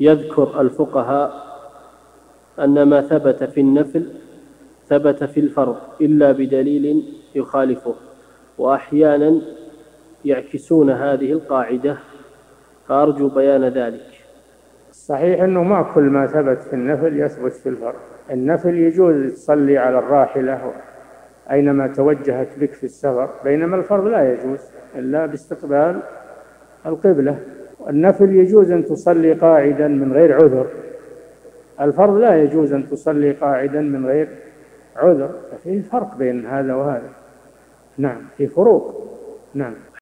يذكر الفقهاء أن ما ثبت في النفل ثبت في الفرض إلا بدليل يخالفه، وأحيانا يعكسون هذه القاعدة، فأرجو بيان ذلك. صحيح أنه ما كل ما ثبت في النفل يثبت في الفرض. النفل يجوز تصلي على الراحلة أينما توجهت بك في السفر، بينما الفرض لا يجوز إلا باستقبال القبلة. النفل يجوز أن تصلي قاعدا من غير عذر، الفرض لا يجوز أن تصلي قاعدا من غير عذر، ففيه فرق بين هذا وهذا. نعم، في فروق. نعم.